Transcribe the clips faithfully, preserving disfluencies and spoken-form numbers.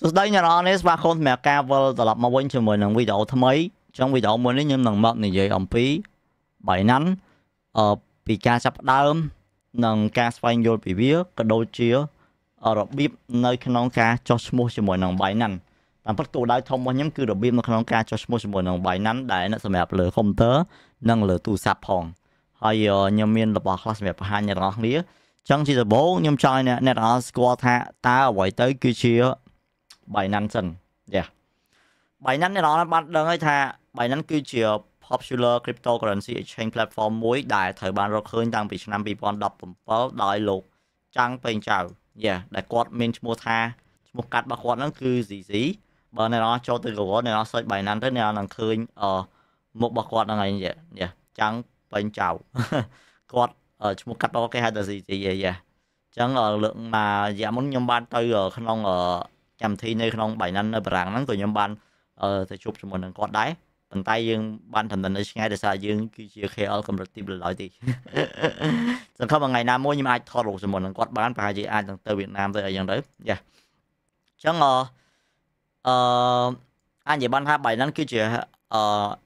Số đây nhà nó nên bà khôn mẹ ca vô tập lập mà quên cho mình video thơm ấy. Trong video mới nếu như nâng mật này dễ ổng phí bảy nắn ở vì ca sắp đơm nâng ca xoay vô bị viết cái đôi chia ở đọc bếp nơi khăn nông ca cho smooth cho mình nâng bảy nắn. Bạn bất cụ đáy thông qua nhóm cư đọc bếp nơi khăn nông ca cho smooth cho mình nâng bảy nắn để nó sẽ mẹp lửa không tớ nâng lửa tu sạp hòn. Hay nhóm miên là bỏ class mẹp hai nhà đó lý. Chẳng chỉ là bố nhóm trai nè nè đó score ta ở quay tới kia chia bảy năm sân, yeah. bảy năm này đó bạn đơn ấy thà, bảy năm cứ chỉ popular cryptocurrency exchange platform muối đại thời ban rộng hơn tăng bị năm bị bọn đọc bấm pháo đại lục trang bên chào, yeah. Đại quạt mình mua tha, một cắt bạc quạt nó cứ gì gì, bờ này nó cho từ gỗ này nó xây bảy năm tới này là khơi ở một bạc quạt là ngày vậy, yeah. Trang bên chào, quạt ở một cắt bạc cái hai là gì gì vậy, yeah. Chẳng ở lượng mà giảm muốn nhóm ban tới ở khăn long ở chăm thi nơi không bảy năm nơi rằng nắng của nhóm ban ờ thì chụp cho mình con quạt đáy bàn tay dương ban thành mình ngay để xa dương kia chia khe ở cầm được tìm lại thì chẳng không bằng ngày nam mỗi nhưng ai thọ đủ cho mình quạt bán và gì ai từ Việt Nam tới ở dân đấy, yeah. Chẳng ờ uh, uh, anh vậy ban hai bảy năm kia chia ờ uh,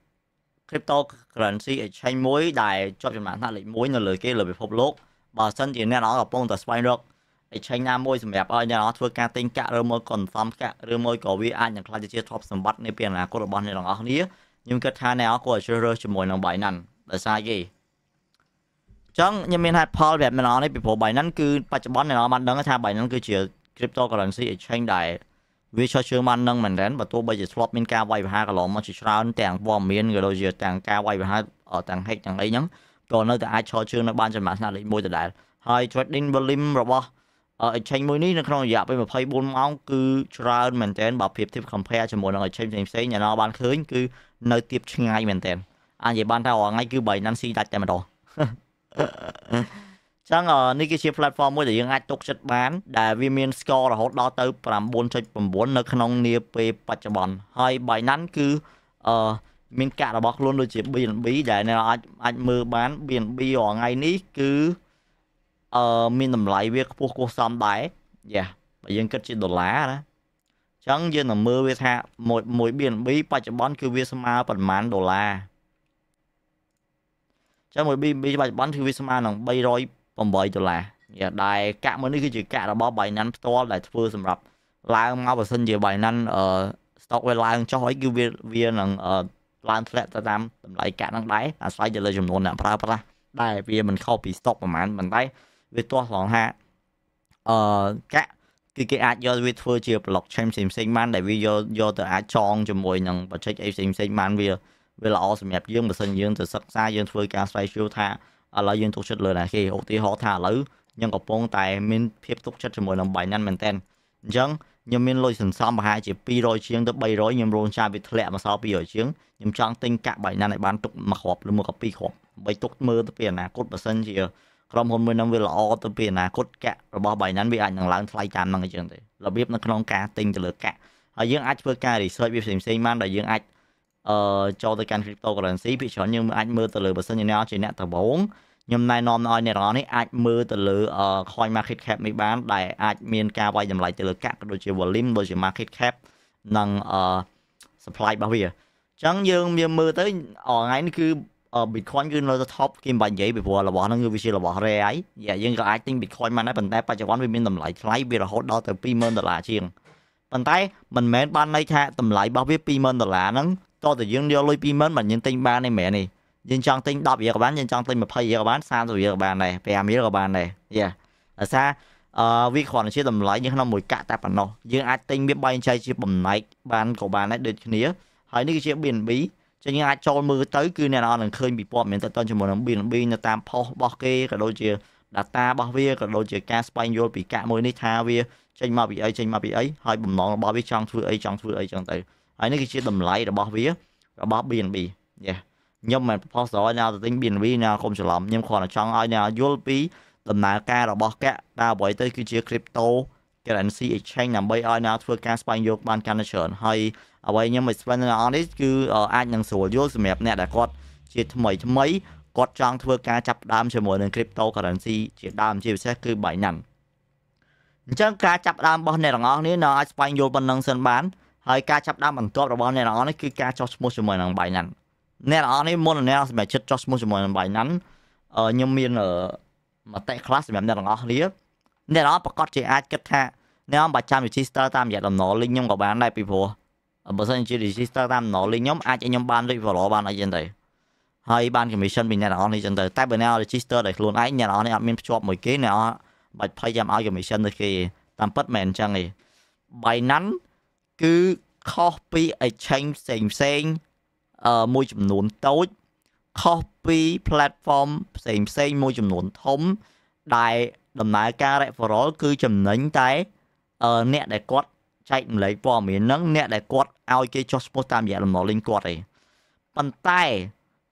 cryptocurrency exchange mối đài cho trên mạng xã hội mối là lời kia lời bị phục lốt bà sân thì nghe nó gặp bông tờ spine rock Chanh Nam môi sầm đẹp ơi nhà nó thưa ca tinh cả rồi môi còn xóm cả rồi môi có vi ai những cái chia top sầm bắt nên biển là cô đội bóng này là không đi nhưng cái thà này của chơi chỉ mỗi là bảy năn là sai gì chẳng nhưng mình hay Paul đẹp mà nó này bị phổ bảy năn cứ bắt bóng này nó bắt đắng cái thà bảy năn cứ chỉ cryptocurrency Chanh đại vì cho chơi man nâng mình đến và tôi bây giờ swap mình ca vay hai cái lỗ mà chỉ sao tàng vòm miên rồi giờ tàng ca vay hai ở tàng hay tàng ấy nhá còn nơi ai cho chơi nó ban trên mạng xã hội môi từ đại hai trading volume rồi bao ở tranh mới ní nó không dẹp bây mà phải buôn máu cứ ra mình tên bảo hiệp tiếp compare cho mỗi người tranh mình sẽ nhà nó bán khơi cứ nơi tiếp ngay mình tên anh vậy ban tao ngay cứ bảy năm si đặt tại mà đồ chẳng ở nơi kia platform mới để những ai tốt chất bán đại viên miền score là hot đó tới làm buôn chơi làm buôn nơi không nia pe patchbon hai bảy năm cứ ờ mình cả là bóc luôn đôi chỉ biển bí để này anh anh mưa bán biển bi ở ngay ní cứ ờ mình làm lại việc của cô xóm đấy, yeah, bây giờ kết chuyện đổ lá đó, chẳng giờ là mưa với tha mỗi mỗi biển bí ba trăm bốn cứ viết mà phần mán đổ lá, chẳng mỗi biển bí ba trăm bốn cứ viết mà nó bay rồi bầm bơi đổ lá, yeah, đại cả mới cái chuyện cả là bao bảy năm to lại vừa sầm rập, lai ngao và sinh về bảy năm ở stock về lai cho hỏi cứ viên viên là ở lan flat ta tam lại cả năng đáy à xoay giờ lên chủng luôn nè, pra pra, đại vì mình copy stock mà mán mình thấy vì tôi lòng ha ờ các cái cái ad do vì thưa chia blockchain sim sim man để vì do do từ ad chọn cho mỗi nhân và check ai sim sim man vì vì là ở map dương và sân dương từ sắc xa dương thưa cá xoay siêu tha ở lại dương thuộc chất lời là khi ô tí họ thả lử nhưng có phong tài mình phép thuộc chất cho mỗi lần bảy năm mình tên chẳng nhưng mình lôi sừng xong mà hai chỉ pi rồi chiến tới bay rồi nhưng rôn cha bị lẹ mà sao pi rồi chiến nhưng trong tinh cả bảy năm lại bán tục mặc hộp luôn một cặp pi hộp bay tục mưa tới tiền là cốt và sân gì trong hôm mười năm về lọ từ biển là cốt cả rồi bao bảy năm bị ảnh hàng láng thay chạm bằng cái chuyện đấy là biết nó không cá tinh cho lừa cả ở dưới ai chơi cá thì soi biết xem xem man đại dương ai cho tới can crypto còn xí bị chọn nhưng anh mưa từ lừa bớt như nào chỉ nè từ bốn nhưng nay non nói này đó này anh mưa từ lừa coi market cap mới bán đại anh miền cao quay dầm lại từ lừa cả đôi chiều volume đôi chiều market cap năng supply bao nhiêu chẳng dương mưa tới ở ngay cứ Uh, Bitcoin cứ nó top kim bài dễ bị vua là bỏ nó người vi là bỏ rẻ ấy, dạ nhưng cái ai tin Bitcoin mà nó bằng tay ba trăm vì mình tầm lại lấy vì là hốt đó từ payment là chiên, bằng tay mình mẹ ban lấy tha tầm lại bao biết payment là nó cho từ dương đeo lôi payment mình nhân tin ba này mẹ này, nhân trang tin đọc giờ các bạn nhân trang tin mà pay giờ các bạn sao rồi giờ các bạn này, về mỹ các bạn này, dạ là sao? Vì khoản chỉ tầm lại nhưng nó mùi cả ta bằng nó, nhưng ai tin biết bay chơi chỉ bằng này bạn của bạn ấy được nghĩa, hãy nói chuyện biển bí. Cho những ai cho mưa tới cứ nè nó là khơi bị bọt mình tên cho một đồng bê en bê nó tam po bao kê cả đôi chia data bao vía cả đôi chia ca spaniel bị cả môi nít tha vía trên mà bị ấy trên mà bị ấy hai bầm nó bao biết trong thưa ấy trong thưa ấy trong từ ấy nó cái chia tầm lại là bao vía là bao bê en bê, yeah nhưng mà po rồi nào tính bê en bê nào không sửa lắm nhưng còn là trong ai nào u ét đê tầm nào ca là bao cả ta bởi tới cứ chia crypto currency exchange nằm bay ai nào thưa ca spaniel ban canation hay ở vậy nhưng mà spaniel cứ ai nhận sổ vô mẹp nè đã có chỉ mấy mấy có trang thưa ca chập đam cho mỗi lần cryptocurrency chỉ đam chia sẻ cứ bảy năm Chẳng ca chắp đam bọn này ngon nên nó Spain vô bên nâng sân bán. Hơi ca chắp đam bằng top bọn này ngon khi ca cho một số mười nâng bài nắn. Nên nó nên môn này sẽ chết cho một số mười nâng bài nắn. Ờ nhưng miên ở mà tại class mẹ này ngon liếc. Nên nó bắt cót chế ai kết hạ. Nếu bà chăm thì start tam dạy làm nó linh nhóm của bạn này bị vô. Bởi sao chỉ register tam nó linh nhóm ai cho nhóm ban đi vào lỗ ban ở trên đây. Hay ban commission mình này nó thì trên đây. Tại bởi nào register để luôn ấy nhà nó này admin shop một cái nào. Bài phải dám áo cho mình xem khi tam bất mềm chăng này bài nắn cứ copy exchange xem xem uh, môi chùm nốn tối copy platform xem xem môi chùm nốn thống đại đầm nái ca đại phở đó cứ chùm nánh tay uh, nẹ đại quát chạy lấy vò miếng nắng nẹ đại quát ao kia cho sport tam dạ làm nó linh quát này bàn tay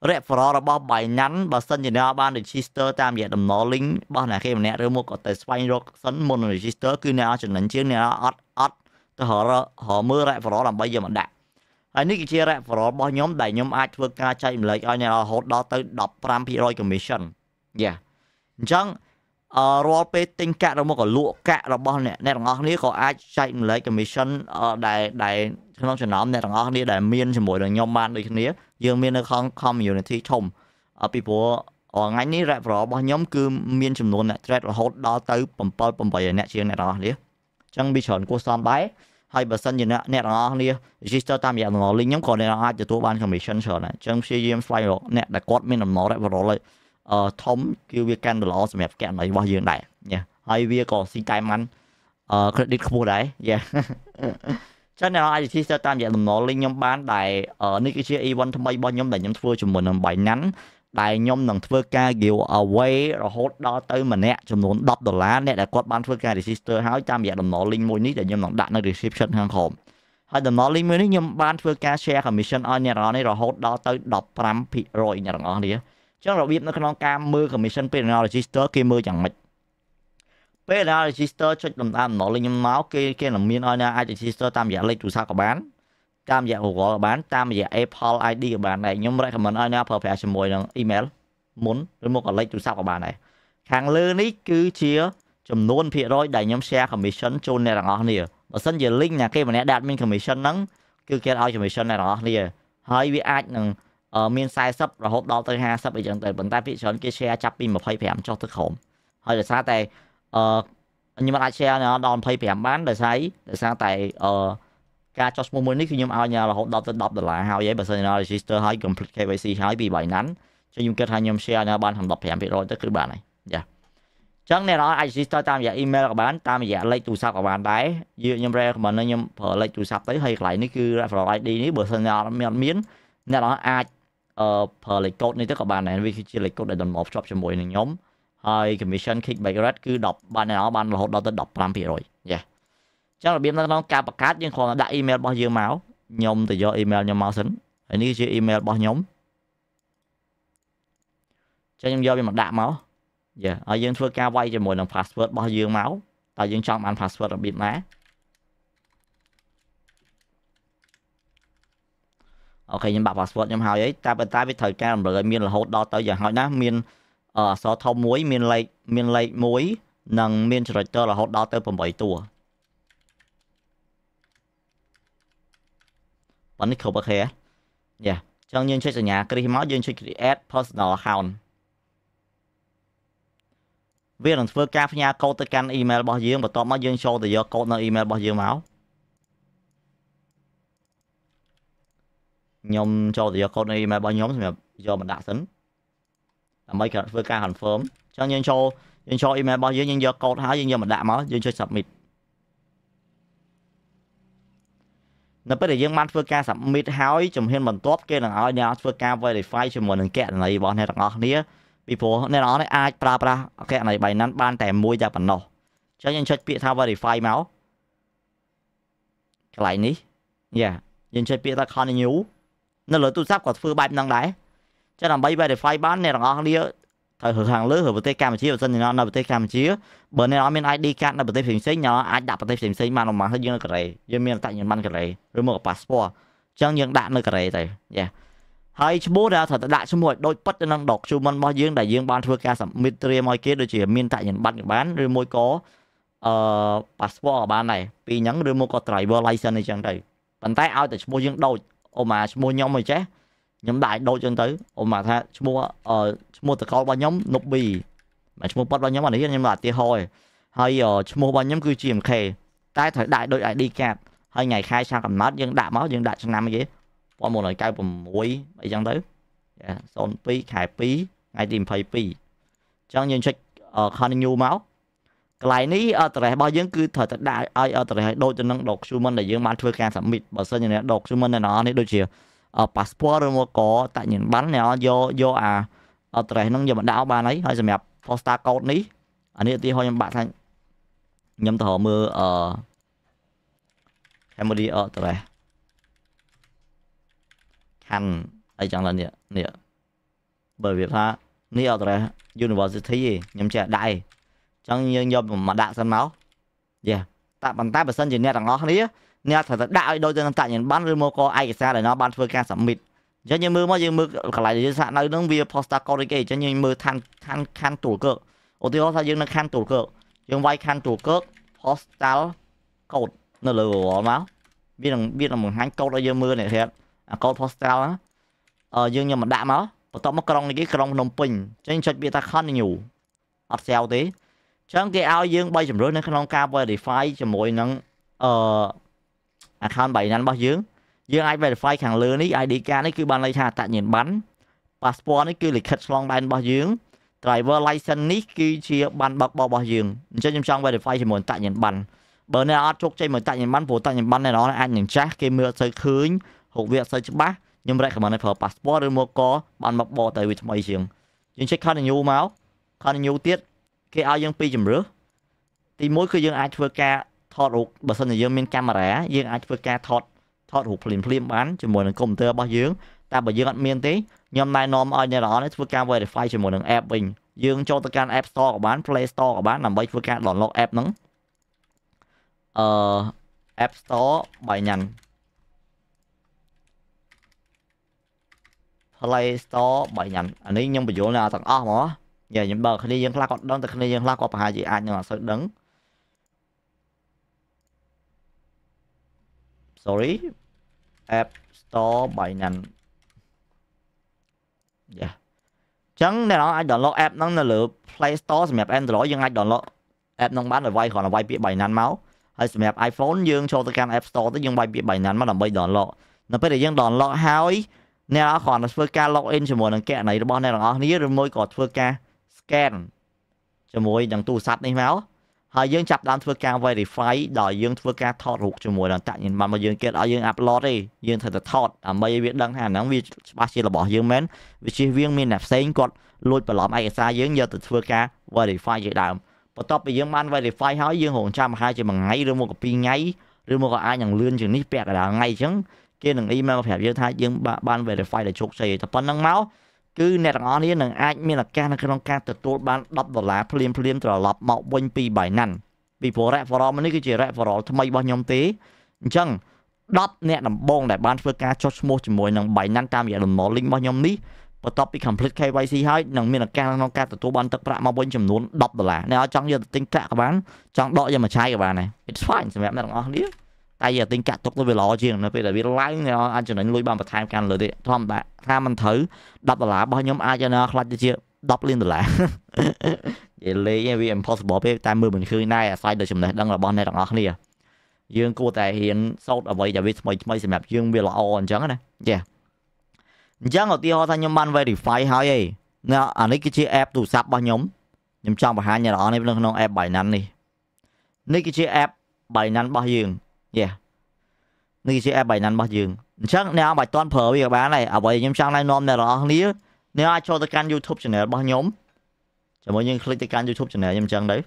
rẽ phở đó là bao bài nhắn bà sân thì nó ban register tam dạ đầm nó linh bao này khi mà nẹ rồi mua có tài Spain rồi sân môn register cứ nè chừng nánh chứ nè ót ót tôi hỏi họ mưa rẽ phở đó làm bây giờ mà đặt anh ấy kia rẽ phở đó bao nhóm đầy nhóm ai vừa ca chạy lấy ai nè hốt đó tới đọc pram pi rồi commission yeah chẳng rồi pe tinh cả rồi mua có lụa cả rồi bao nè nè ngõ này có ai chạy lấy commission đại đại trong trường nhóm nè ngõ này đại miên chỉ mỗi đường nhóm ban được này dương miên nó không không nhiều này thi chồng ở people ở ngay này rẹp rồi bao nhóm cứ miên chủng luôn nè thread rồi hốt đó tới bấm bấm bấm bảy nè chiên nè đó này chẳng bị chọn của son bái hay bớt sân gì nè nè ngõ này register tam giác ngõ linh nhóm còn này ai chỉ tụ ban commission chọn này chẳng xê giê em file rồi nè đại cốt miên làm nó rẹp rồi lại ờ thống kêu việc can là sẽ mẹp kẹn này bao nhiêu này nha hay việc còn xin cài mắn ờ credit không đấy yeah cho nên là ai thì sẽ tam vậy nó lên nhóm bán đại ở nơi kia event thay bao nhóm đại nhóm thưa cho mình làm bài nhắn đại nhóm nằng thưa ca give away rồi hốt đó tới mình nè cho muốn đọc đô lá nè đại quát bán thưa ca register háo tam vậy nó lên môi nít để nhóm nằng đặt nó description hàng khổng hay nó lên môi nít nhóm bán thưa ca share commission ở nhà đó này rồi hốt đó tới đọc pram pi rồi nhà đó này chẳng là biết nó không cam mưa commission pê en lờ register kia mưa chẳng mệt pê en lờ register cho làm tam nó lên nhóm máu kia kia là miên ơi nha ai register tam giả lấy chủ sao của bán tam giả của gọi bán tam giả Apple i đê của bạn này nhóm lại comment ơi nha perfect cho mồi email muốn rồi một còn lấy chủ sao của bạn này hàng lư ní cứ chia chùm luôn phía rồi đẩy nhóm share commission cho này là ngon nè và sân giờ link nhà kia mà nè đạt mình commission nắng cứ kia ao commission này nó nè hơi bị ai nè ở miền sai sắp rồi hốt đó tới hai sắp bây giờ tới vận tải phía trên kia xe chắp pin mà phay phèm cho thức khổng hơi là xa tay nhưng mà ai xe nó đòn phay phèm bán đời sấy đời xa tay ca cho mua mua nick nhưng mà ao nhà là hốt đó tới đọc được là hao giấy bà sơn nó register hai complete ca vê xê hai bị bảy nắn cho dùng kết hai nhom xe nó ban thầm đọc phèm rồi tới cứ bạn này dạ chẳng này nó ai register tam giả email các bạn tam giả lấy tủ sắp các bạn đấy dựa nhom ra mà nó nhom phở lấy tủ sắp tới hay lại nick cứ ra vào đi nick bà sơn nó miến nhà nó ai ờ phở lịch code này tức các bạn này vì khi chia lịch code để đồn một shop cho mỗi nhóm hai commission kickback red cứ đọc bạn này nó bạn là hốt đó tới đọc làm việc rồi yeah chắc là biết nó nó ca bạc cát nhưng còn đã email bao nhiêu máu nhóm từ do email nhóm máu xính anh ấy chia email bao nhóm cho nhóm do về mặt đạm máu yeah ở dân thưa ca quay cho mỗi lần password bao nhiêu máu tại dân trong anh password là biết má ok nhưng bạn password nhưng hào ấy ta bên ta với thời ca rồi miên là hốt đó tới giờ hỏi ná miên ở số thông muối miên lệ miên lệ muối nằng miên character là hốt đó tới phần bảy tua vẫn không có khé yeah trong nhân chơi ở nhà cái máu dân chơi create personal account viên là vừa ca nhà câu tới can email bao nhiêu và to máu dân show thì do câu nó email bao nhiêu máu nhóm cho thì con này mà bao nhóm thì do mình đã tính mấy cái vừa ca hẳn phớm cho nên cho nên cho email bao nhiêu nhưng do con há nhưng do mình đã máu nhưng cho submit nó bây giờ dương man vừa ca submit hỏi chùm hiên mình top kia là ở nhà vừa ca verify cho mình kẹt này bọn này đó nía before nên nó này ai pra pra kẹt này bài nắn ban tèm môi ra bản nọ cho nên cho bị thao verify máu cái lại ní yeah nhưng chơi bị ta con nhú nó lỡ tụi sắp có phơi bài năng đáy cho làm bay bay để phai bán này là ngon đi thời hưởng hàng lứa hưởng bờ tây cam chiếu dân thì nó là bờ tây cam chiếu bờ này nó miền ai đi cạn là bờ tây phình xí nhỏ ai đặt bờ tây phình xí mà nó mang hết dương cái này dương miền tại miền ban cái này rồi mở passport chẳng những đạn nơi cái này này yeah hay bố ra thật đại số một đôi bắt năng độc chu môn bao dương đại dương ban thưa ca sắm miền tây mọi kia đôi chỉ miền tại miền ban bán rồi môi có uh, passport ban này vì nhắn đưa mua có driver license này chẳng đầy bàn tay ao để mua dương đôi ô mà mua nhóm mày chết nhóm đại đôi chân tới ô mà tha mua ở mua từ coi ba nhóm nộp bì mà mua bắt ba nhóm mà đấy nhưng mà tia hồi hay ở mua ba nhóm cứ chìm khề tay thời đại đội lại đi kẹt hay ngày khai sang cầm mát nhưng đã máu nhưng đại sang năm vậy qua một lời cao cùng muối vậy chẳng tới son pi khải pi ngày tìm phải pi chẳng nhìn check ở khăn nhu máu lại ní ở tại bao nhiêu cứ thời đại ai ở tại đôi cho năng độc suman để dương bán thuê càng sắm mịt bảo sơn như này độc suman này nó này đôi chiều ở passport rồi mua có tại nhìn bán này do do à ở tại năng giờ bạn đảo ba ấy hay là mẹp posta code ní anh ấy thì thôi bạn thành nhầm thở mưa ở em đi ở tại hành ai chẳng là nè nè bởi vì ha ní ở tại university gì nhầm trẻ đại chẳng như nhau mà đạn sân máu, yeah. Tại bàn tay bản sân chỉ nè thằng nó đấy, nè thật thật đạo đôi chân tại nhìn bán rơi mua co ai cái xe để nó bán phơi can sẩm mịt, cho như mưa mà như mưa cả lại như sạn nơi nước bia posta corrige cho như mưa than than can tủ cỡ, ô tiêu hóa sao như nó can tủ cỡ, nhưng vai can tủ cỡ posta cột nó lừa bỏ máu, biết rằng biết là một hang câu đôi như mưa này thiệt, câu posta á, ờ dương như mà đạn máu, bắt tao mắc còng này cái còng nồng pin, cho nên chợt bị ta khăn nhiều, ắt xèo tí. Chẳng cái ao dương bay chậm rối nên không cao về verify cho mỗi năng ờ account bảy năng bao dương dương ai verify hàng lừa ní i đê ca này cứ ban lấy hà tại nhìn bắn passport này cứ lịch khách long đan bao dương driver license ní cứ chia ban bạc bao bao dương cho trong trong verify cho mỗi tại nhìn bắn bữa nay ở chốt chơi mỗi tại nhìn bắn phụ tại nhìn bắn này nó anh nhìn chắc cái mưa sơi khưới hộp việc sơi bát nhưng mà đây các bạn này phải passport rồi mua có ban bạc bao tại vì mấy dương nhưng check khăn nhiều máu khăn nhiều tiết cái ao dương pi chùm rứa thì mỗi khi dương ai chơi ca thọt hụt bờ sân thì dương miên camera dương ai chơi ca thọt thọt hụt phim phim bán cho mỗi lần công tơ bao dương ta bởi dương ăn miên tí nhom này nom ở nhà đó nó chơi ca về để file cho mỗi lần app bình dương cho tới can app store của bán play store của bán làm bay chơi ca đòn lọt app nắng ờ app store bài nhằn play store bài nhằn anh ấy nhưng mà chỗ nào thằng o mà giờ những bờ khi dân la còn đón từ khi dân la còn phải gì ai nhưng mà sợ đứng sorry app store bài nành yeah chẳng này nó ai download app nó là lựa play store map android nhưng ai download app nó bán rồi vay còn là vay bị bài nành máu hay map iphone dương cho tới can app store tới dương vay bị bài nành mà làm bây download nó phải để dân download hoi này nó còn là chơi ca login cho mỗi lần kẹt này nó này nó ní rồi mỗi cột chơi ca scan cho mỗi đằng tu sắt này máu hai dương chặt đám thưa ca verify đòi dương thưa ca thọt hụt cho mỗi lần tại nhìn mà mà dương kia ở dương upload đi dương thật là thọt à mấy việc đăng hàng nắng vì ba chi là bỏ dương mến vì chi viên miền nạp xanh cột lôi vào lõm ai xa dương giờ từ thưa ca verify vậy đạm và top bị dương man verify hỏi dương hồn trăm hai chỉ bằng ngay rồi một copy ngay rồi một ai nhằng lươn chừng ní bẹt là ngay chăng kia đừng email phải dương thái dương ban verify để chụp xây tập năng máu cứ nè thằng on nè ai miên là ca không ca từ tôi bán đập đổ lá phim phim trở lọp mạo quanh pi bảy năn vì phố rẽ phố mình cái chuyện rẽ phố thằng mày bao nhiêu tí chăng đập nè làm bông để ban phơi ca cho mua chỉ mỗi nằng bảy năn tam vậy làm máu linh bao nhiêu ní và top bị complete ca vê xê hai nằng miên là ca không ca từ tôi bán tập rạ mạo quanh chấm nón đập đổ lá nè trong giờ tính cả các bạn trong đợi giờ mà trái các bạn này it's fine mẹ thằng on tại giờ tính cả tục nó về lo chuyện nó bây giờ biết lái nó anh cho nên lui ban một time can rồi đấy thom đã tham anh thử đập là bao nhóm ai cho nó lại chưa đập lên là vậy lấy vì impossible bây tại mưa mình khơi nay sai được chừng này đang là bon này đang ngọt này dương cô tại hiện sâu ở vậy giờ biết mấy mấy xem dương về lo on chẳng này yeah chẳng ở tiêu thay nhóm ban về thì phải hỏi gì nó anh ấy cái chiếc app tụ sập bao nhóm nhóm trong và hai nhà đó này nó app bài năn đi này cái chiếc app bài năn bao dương yeah này sẽ bài năn bao dương chắc nếu bài toàn phở bây giờ bán này ở vậy nhóm trang này nom này đó nếu nếu ai cho tới kênh YouTube channel bao nhóm cho mọi người click tới kênh YouTube channel nhóm trang đấy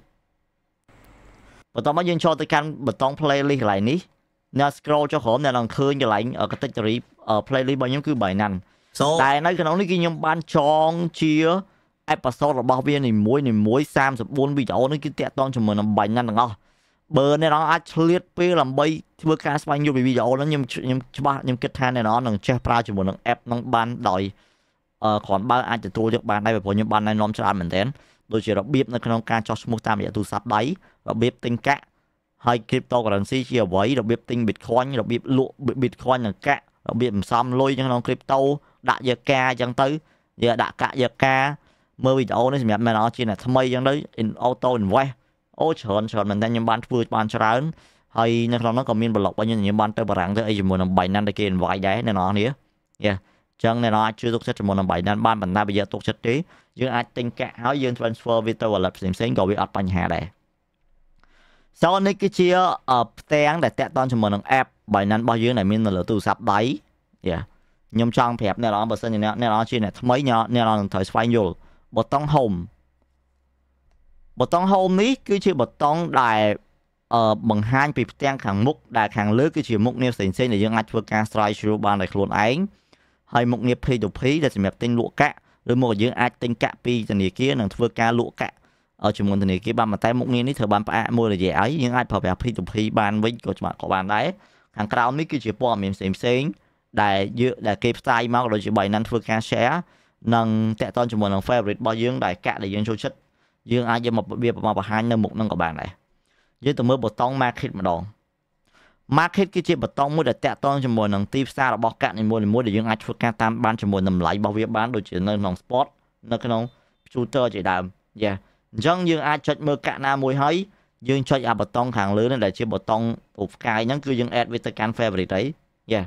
và tao mới dân cho tới kênh bật tông playlist lại ní nếu scroll cho khổ này là khơi cho lại ở category ở playlist bao nhóm cứ bài năn tại nói cái nó cái nhóm ban tròn chia episode bao viên này muối này muối sam sập buôn bị cháu nó cứ tẹt toàn cho mình làm bài năn đó bờ này nó ách liệt pê làm bay vừa cá spy nhiều vì video nó nhưng nhưng ba nhưng kết than này nó nằng che pra cho một nằng app nằng ban đòi còn ba ai chỉ tôi được ban đây về phố nhưng ban này nom cho anh mình đến Đôi chỉ đọc bếp nó không ca cho chúng ta mình thu sắp đấy. Đọc bếp tinh cả. Hay cryptocurrency chỉ ở với đọc bếp tinh Bitcoin. Đọc bếp lụa Bitcoin là cả. Đọc bếp xong lôi cho nó crypto. Đã giờ ca chẳng tới. Giờ đã cả giờ ca. Mơ video này mình nói chỉ là thâm mây chẳng đấy. In auto in way. Ô chờn chờn mình đang nhóm bán vừa bán cho ra. Hay nó không nó còn miên blog bao nhiêu nhóm bán tới bà ràng. Thế ấy chỉ muốn làm bảy năm để kia in vài đấy. Nên nó nữa. Yeah. Chẳng nên nó chưa tốt chất cho một năm bảy năm ban bản ta bây giờ tốt chất trí nhưng ai tính cả áo dương transfer với tôi và lập xỉm xính gọi với ọt bánh hà đây sau này cái chia ở tên để tẹt toàn cho một năm app bảy năm bao nhiêu này mình là từ sắp đấy nhưng trong phép này nó bởi sân này nó chia này mấy nhỏ nên nó thời xoay nhiều bột tông hồng bột tông hồng ní cứ chia bột tông đài ở bằng hai bị tên khẳng múc đài khẳng lứa cái chỉ múc nêu xỉm xính để dương ách vừa ca xoay chú ban này luôn ánh hay một nghiệp pay to pay để xem tên lụa cả rồi một dưỡng ai tên cả pi thì kia nàng thưa ca lụa cả ở trường môn thì kia ban mà tay một nghìn đấy thưa ban phải mua là dễ ấy nhưng ai phải phải pay to pay ban với của bạn của bạn đấy hàng cao mấy cái chỉ bỏ mình xem xem đại dự đại kịp sai máu rồi chỉ bảy năm thưa ca sẽ nàng tẹt toàn trường môn nàng favorite bao dưỡng đại cả để dưỡng sâu chất dưỡng ai cho một bia mà hai năm một năm của bạn này dưới từ mới bột tông market mà đòn market គឺជាបតងមួយដែលតាក់ទងជាមួយនឹងទីផ្សាររបស់កាក់នីមួយៗដែលយើងអាចធ្វើការតាមបានជាមួយតម្លៃរបស់វាបានដូចជានៅក្នុង spot នៅក្នុង shooter ជាដើម Yeah អញ្ចឹងយើងអាចចុចមើលកាក់ណាមួយហើយយើងចុចអាបតងខាងលើនេះដែលជាបតងអូផ្កាយហ្នឹងគឺយើង add វាទៅកាន់ favorite ហី Yeah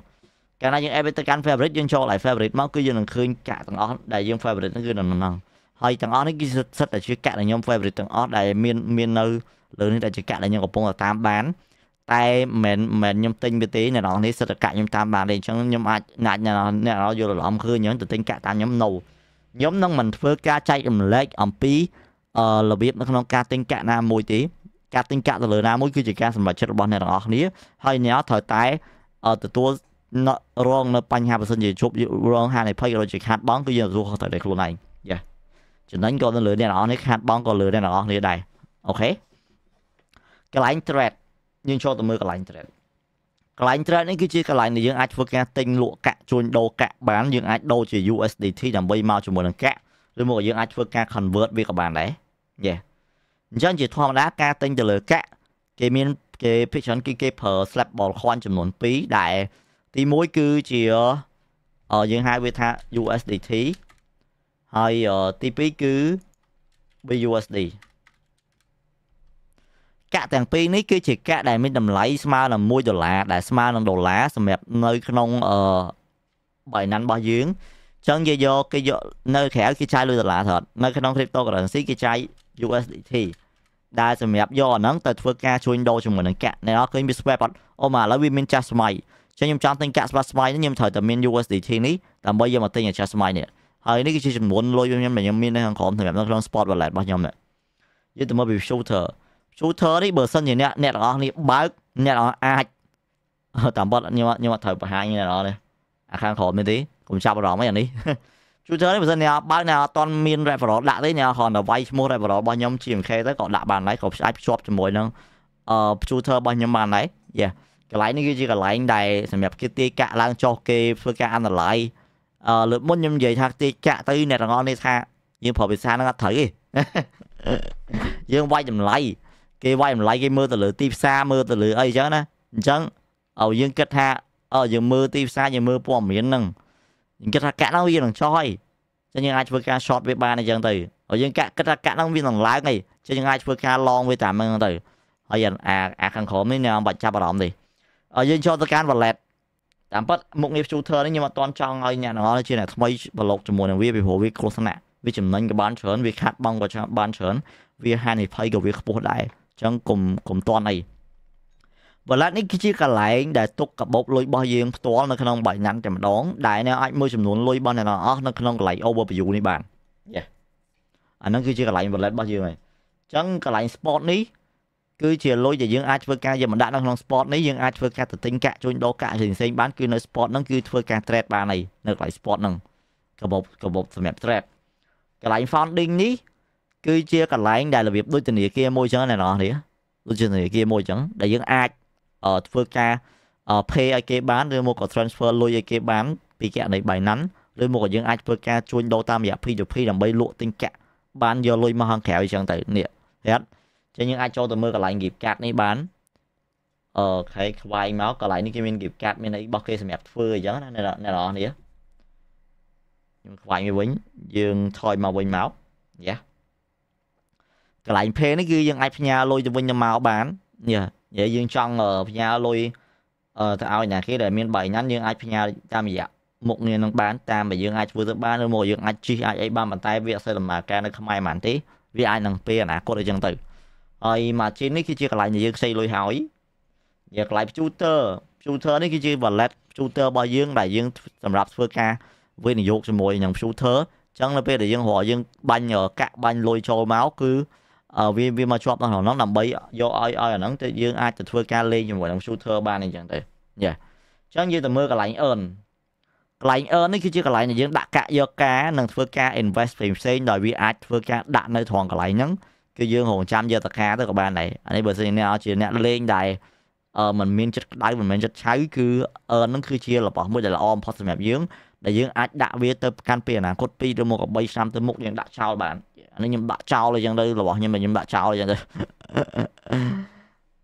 កាលណាយើង add វាទៅកាន់ favorite យើងចូលឲ្យ favorite មកគឺយើងនឹងឃើញកាក់ទាំងអស់ដែលយើង favorite ហ្នឹងគឺនៅក្នុងហ្នឹងហើយទាំងអស់នេះគឺស្ថិតតែជាកាក់ដែលខ្ញុំ favorite ទាំងអស់ដែលមានមាននៅលើនេះដែលជាកាក់ដែលខ្ញុំកំពុងតែតាមបាន tại mình mình nhom tinh về tí này đó thì sẽ cả nhom tam bàn đi cho nhom ai nãy nhà nó vô là ông khơi nhẫn từ tinh cả tam nhom nâu nhóm nông mình phơi cá chay mình lấy ẩm pí là biết nó không cá tinh cả nam mùi tí cá tinh cả từ lửa nam mùi cứ chỉ cá sản phẩm chất bón này đó ní hay nhớ thời tái ở từ tua nó rong nó banh hai phần sân gì chụp rong hai này phơi rồi chỉ hạt bóng cứ giờ du học thời đại luôn này yeah chỉ đánh con lửa này đó này hạt bóng con lửa này đó này đây ok cái lái thread nhưng cho tôi mơ cái lạnh trời cái lạnh trời này cứ chia cái lạnh này dương ai vừa cái tinh lụa cạ chuồn đồ cạ bán dương ai đâu chỉ u ét đê tê làm bay mau cho một lần cạ rồi một dương ai vừa cái convert với các bạn đấy yeah dân chỉ thua đá ca tinh từ lời cạ cái miền cái phía chân kia cái phở slap ball khoan cho một phí đại thì mỗi cứ chỉ ở dương hai với tha u ét đê tê hay ở tê pê cứ bê u ét đê កាក់ទាំងពីរនេះគឺជាកាក់ដែលមានតម្លៃស្មើនឹងមួយដុល្លារដែលស្មើនឹងដុល្លារសម្រាប់នៅក្នុងបៃណានរបស់យើងអញ្ចឹងគេយកគេយកនៅក្រៅគេចាយលុយដុល្លារថតនៅក្នុង cryptocurrency គេចាយ u ét đê tê ដែលសម្រាប់យកអាហ្នឹងទៅធ្វើការជួញដូរជាមួយនឹងកាក់អ្នកនរឃើញវាស្វេបអត់អូមកឥឡូវវាមាន ចាស់ ស្មៃ អញ្ចឹងខ្ញុំចង់ទិញកាក់ ស្វេប ស្មៃ នេះខ្ញុំត្រូវតែមាន u ét đê tê នេះដើម្បីយកមកទិញ ចាស់ ស្មៃ នេះហើយនេះគឺជាចំនួនលុយខ្ញុំដែលខ្ញុំមាននៅក្នុងក្រុមសម្រាប់នៅក្នុង spot wallet របស់ខ្ញុំនេះយកទៅមើលពី shooter ចូលធើនេះបើសិនជាអ្នកអ្នកទាំងអស់នេះបើកអ្នកទាំងអស់អាចតាមបត់ខ្ញុំខ្ញុំមកត្រូវបង្ហាញអ្នកទាំងអស់នេះជួធើនេះបើសិនជាបើកអ្នកអត់មាន គេវាយម្លាយគេមើលទៅលើទីផ្សារមើលទៅលើអីចឹងណាអញ្ចឹងឲ្យយើងគិតថាអើយើងមើលទីផ្សារយើងមើលព័ត៌មានហ្នឹងយើងគិតថាកាក់ហ្នឹងវានឹងឡើងអីចឹងយើងអាចធ្វើការ ចឹងកុំកុំតន់អីវ៉ាឡេតនេះគឺជាកន្លែងដែលទុកកាបូបលុយរបស់យើងផ្ទាល់នៅក្នុងបៃណានតែម្ដងដែលអ្នកអាចមើលចំនួនលុយរបស់អ្នកទាំងអស់នៅក្នុង overview នេះបានអាហ្នឹងគឺជាកន្លែងវ៉ាឡេតរបស់យើងហើយចឹងកន្លែង spot នេះគឺជាលុយដែលយើងអាចធ្វើការយកមកដាក់នៅក្នុង spot នេះយើងអាចធ្វើការទៅទិញកាក់ជួញដូរកាក់ផ្សេងៗបានគឺនៅ spot ហ្នឹងគឺធ្វើការ trade បានហើយនៅកន្លែង spot ហ្នឹងកាបូបកាបូបសម្រាប់ trade កន្លែង founding នេះ គឺជាកន្លែងដែលរបៀបដូចធនាគារមួយចឹងណែនអស់នេះដូចជាធនាគារមួយចឹងដែលយើងអាចធ្វើការpayឲ្យគេបានឬមកក៏ transfer លុយឲ្យគេបានពីកាក់នៃ Binance ឬមកក៏យើងអាចធ្វើការជួញដូរតាមរយៈ พี ทู พี ដើម្បីលក់ទិញកាក់ bán vô lùi mà hàng kéo chẳng tới nè hết cho những ai cho tôi mơ cả lại nghiệp cát này bán ờ cái vài máu cả lại cái mình nghiệp cát mình ấy bóc cái mẹp phơi giống này là này đó nè vài người bánh dương thôi mà bánh máu nhé cả lại phê nó cứ dương ai nhà lôi cho bánh máu bán nhờ vậy dương trong ở nhà lôi ờ tao nhà khi để miền bảy nhắn dương ai nhà tam dạ một người đang bán tam mà dương ai vừa bán rồi một dương ai chi ai ấy ba bàn tay việc xây làm mà cái nó không ai mặn tí vì ai đang phê là cô đây chẳng từ ai mà trên này khi chia lại nhà dương xây lôi hỏi việc lại shooter shooter này khi chia vào led shooter bao dương đại dương sầm rạp phơi ca với những dục mùi những shooter chẳng là bây để dương họ dương banh ở các banh lôi cho máu cứ ở vì vì mà chọn nó nằm bấy do ai ai nó tự dương ai tự thưa ca lên nhưng mà nó shooter ba này chẳng thể nhỉ chẳng như tầm mơ cả lạnh ơn lạnh ơn ấy khi chưa cả lạnh này dương đặt cả do cá nâng thưa ca invest tìm xây đòi vì ai thưa ca đặt nơi thoáng cả lạnh nhắn cái dương hồn trăm giờ tạc cá tới các bạn này anh ấy bởi vì nó chỉ nè lên đài ờ mình miên chất đáy mình miên chất cháy cứ ơn nó cứ chia là bỏ mỗi là om post map dương để dương ai đã biết tới can tiền là cốt pi một cái bay sam tới mục nhưng đã trao bạn anh nhưng đã trao lên chẳng đây là bỏ nhưng mà nhưng đã trao lên chẳng đây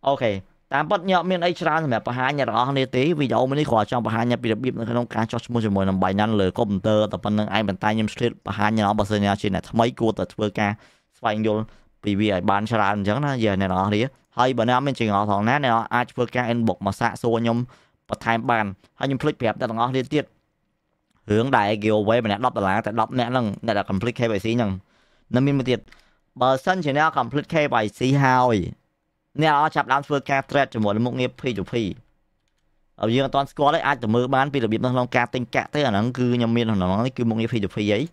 ok tám bắt nhậu miên ấy tràn mẹ bà hai nhà đó này tí vì dấu mình đi khỏi trong bà hai nhà bị bịp nó không cá cho môi trường mồi nằm bài năn lời computer tập phân ai bàn tay nhưng street bà hai nhà nó bà sơn nhà trên này mấy cô tập vừa ca xoay vô vì vì bán tràn chẳng nó giờ này nó đi hay bữa nay mình chỉ ngỏ thằng nát này nó ai vừa ca anh bộc mà xạ xua nhom và thay bàn hay nhom click đẹp đã thằng nó liên tiếp hướng đại kiểu với mình đọc là tại đọc nè lần này là complete khai bài xí nhằng năm mươi một tiệt bờ sân chỉ nè complete khai bài xí hoi nè nó chập đám phơi ca thread cho một mục nghiệp phi chủ phi ở dương toàn score đấy ai từ mưa bán vì đặc biệt năng long ca tinh cả thế là nó cứ nhầm miên nó nói cứ mục nghiệp phi chủ phi ấy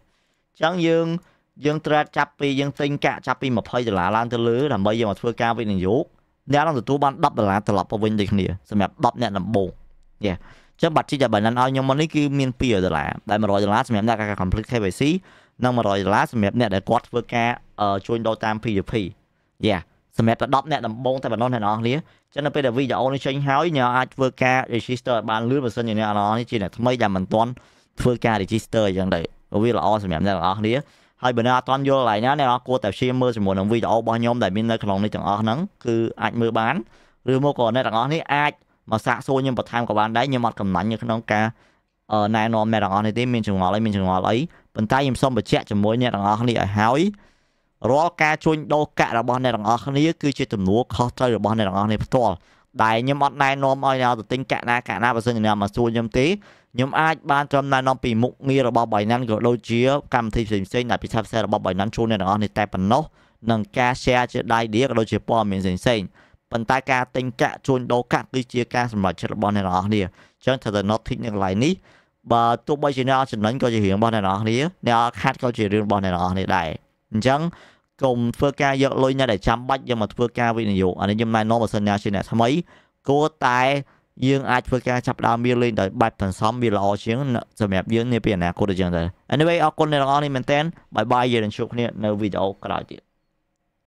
chẳng dương dương thread chập phi dương tinh cả chập phi mà phơi thì là lan tới lứa làm bây giờ mà phơi ca với đỉnh dỗ nè nó từ tu ban đọc là từ lập vào bên đỉnh nè xem đẹp đọc nè làm bù nhé chắc bật chỉ là bản anh nhưng mà lấy cái miền pìa rồi lại đại mà rồi lá xem đã cả complete khai bài xí năm mà rồi lá xem nè để quát vừa ca ở chuyên đôi tam pìa pì yeah xem đã đọc nè đầm bông tại bản non này nó lý cho nên bây giờ video này tranh háo nhờ ai vừa ca register ban lướt vào sân như này nó này chỉ là mấy giờ mình toàn vừa ca register chẳng đấy vì là on xem nè nó lý hai bữa nay toàn vô lại nhá này nó cô tập xem mưa xem một đồng video bao nhiêu đại bên đây còn này chẳng ở nắng cứ anh mưa bán rồi mua còn này là nó này ai mà xạ xôi nhưng mà tham của bạn đấy nhưng mà cầm nắn như nó ca ở này nó mẹ đó này tí mình chừng ngó lấy mình chừng ngó lấy bàn tay em xong mà chẹt cho mối nhẹ đó không đi ở hói rồi ca chôn đâu cả là bọn này đó không đi cứ chơi tùm lúa khó chơi rồi bọn này đó này to đại nhưng mà này nó mọi nào từ tính cả na cả na và sơn nhà mà xôi nhầm tí nhưng ai ban trong này nó bị mụn nghi là bao bảy năm rồi đôi chia cầm thì xịn xịn là bị sập xe là bao bảy năm chôn này đó này tay phần nó nâng ca xe chơi đai đĩa đôi chia po mình xịn xịn phần tai ca tinh cả chôn đâu cả đi chia ca mà chất bọn này nó đi chẳng thật là nó thích những lại ní và tôi bây giờ nó chỉnh đánh coi chỉ hiện bọn này nó đi nó khác coi chỉ riêng bọn này nó đi đại chẳng cùng phơi ca dỡ lôi nha để chăm bách nhưng mà phơi ca vì nhiều anh em này nó mà sân nhà trên này tham ấy cô tài dương ai phơi ca chập đam bia lên tới bạch thần xóm bia lo chiến rồi mẹp dương như biển này cô được chẳng rồi anyway ở con này nó đi mình tên bye bye giờ đến chụp này video các loại